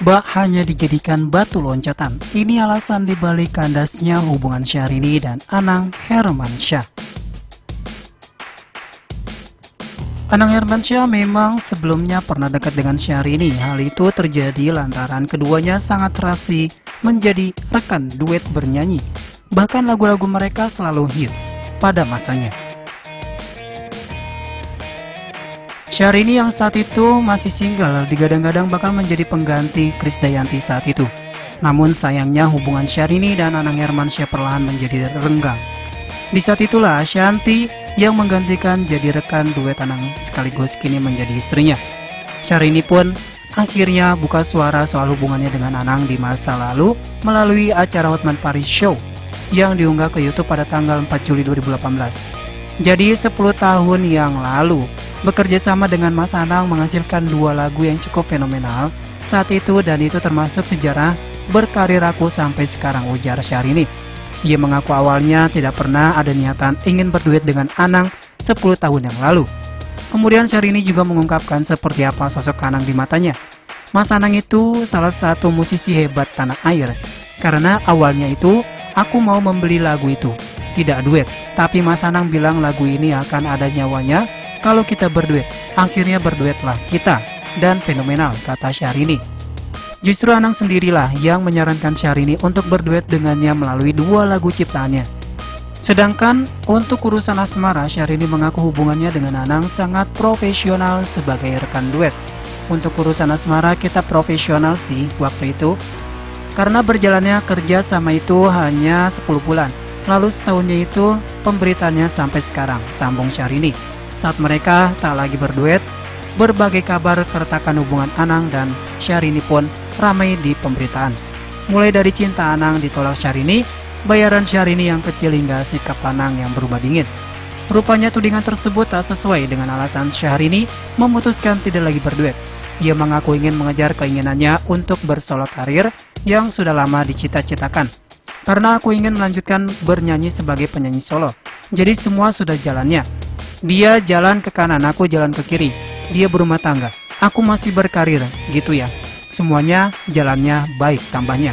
bak hanya dijadikan batu loncatan. Ini alasan dibalik kandasnya hubungan Syahrini dan Anang Hermansyah. Anang Hermansyah memang sebelumnya pernah dekat dengan Syahrini. Hal itu terjadi lantaran keduanya sangat terasi menjadi rekan duet bernyanyi. Bahkan lagu-lagu mereka selalu hits pada masanya. Syahrini yang saat itu masih single, digadang-gadang bakal menjadi pengganti Krisdayanti saat itu. Namun sayangnya hubungan Syahrini dan Anang Hermansyah perlahan menjadi renggang. Di saat itulah Syaranti yang menggantikan jadi rekan duet Anang sekaligus kini menjadi istrinya. Syahrini pun akhirnya buka suara soal hubungannya dengan Anang di masa lalu melalui acara Hotman Paris Show yang diunggah ke YouTube pada tanggal 4 Juli 2018. Jadi 10 tahun yang lalu bekerja sama dengan Mas Anang menghasilkan dua lagu yang cukup fenomenal saat itu, dan itu termasuk sejarah berkarir aku sampai sekarang, ujar Syahrini. Ia mengaku awalnya tidak pernah ada niatan ingin berduet dengan Anang 10 tahun yang lalu. Kemudian Syahrini juga mengungkapkan seperti apa sosok Anang di matanya. Mas Anang itu salah satu musisi hebat tanah air. Karena awalnya itu aku mau membeli lagu itu, tidak duet. Tapi Mas Anang bilang lagu ini akan ada nyawanya kalau kita berduet. Akhirnya berduetlah kita, dan fenomenal, kata Syahrini. Justru Anang sendirilah yang menyarankan Syahrini untuk berduet dengannya melalui dua lagu ciptaannya. Sedangkan untuk urusan asmara, Syahrini mengaku hubungannya dengan Anang sangat profesional sebagai rekan duet. Untuk urusan asmara kita profesional sih waktu itu, karena berjalannya kerja sama itu hanya 10 bulan. Lalu setahunnya itu pemberitaannya sampai sekarang, sambung Syahrini. Saat mereka tak lagi berduet, berbagai kabar keretakan hubungan Anang dan Syahrini pun ramai di pemberitaan. Mulai dari cinta Anang ditolak Syahrini, bayaran Syahrini yang kecil, hingga sikap Anang yang berubah dingin. Rupanya tudingan tersebut tak sesuai dengan alasan Syahrini memutuskan tidak lagi berduet. Ia mengaku ingin mengejar keinginannya untuk bersolo karir yang sudah lama dicita-citakan. Karena aku ingin melanjutkan bernyanyi sebagai penyanyi solo, jadi semua sudah jalannya. Dia jalan ke kanan, aku jalan ke kiri. Dia berumah tangga, aku masih berkarir, gitu ya. Semuanya jalannya baik, tambahnya.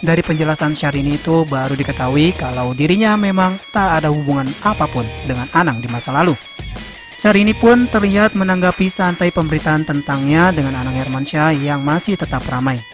Dari penjelasan Syahrini itu baru diketahui kalau dirinya memang tak ada hubungan apapun dengan Anang di masa lalu. Syahrini pun terlihat menanggapi santai pemberitaan tentangnya dengan Anang Hermansyah yang masih tetap ramai.